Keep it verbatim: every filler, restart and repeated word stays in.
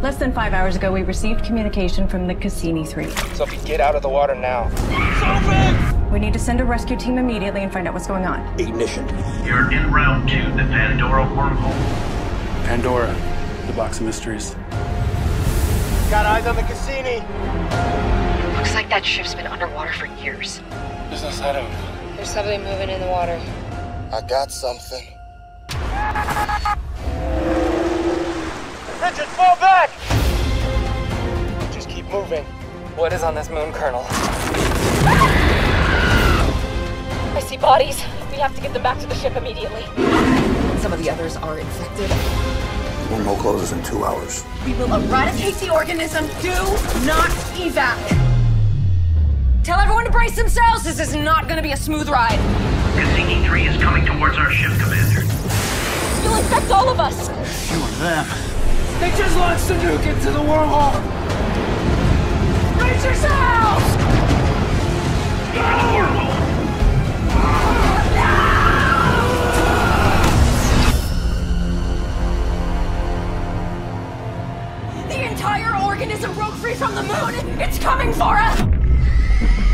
Less than five hours ago, we received communication from the Cassini three. Sophie, get out of the water now. Sophie! We need to send a rescue team immediately and find out what's going on. Ignition. You're en route to the Pandora wormhole. Pandora, the box of mysteries. Got eyes on the Cassini. Looks like that ship's been underwater for years. There's no sign of it. There's somebody moving in the water. I got something. Engines, fall back! Just keep moving. What is on this moon, Colonel? I see bodies. We have to get them back to the ship immediately. Some of the others are infected. Wormhole closes in two hours. We will eradicate the organism. Do not evac. Tell everyone to brace themselves. This is not gonna be a smooth ride. Cassini three is coming towards our ship, Commander. You'll infect all of us. You and them. They just launched a nuke into the wormhole. Brace yourselves! Go to the wormhole. The entire organism broke free from the moon! It's coming for us!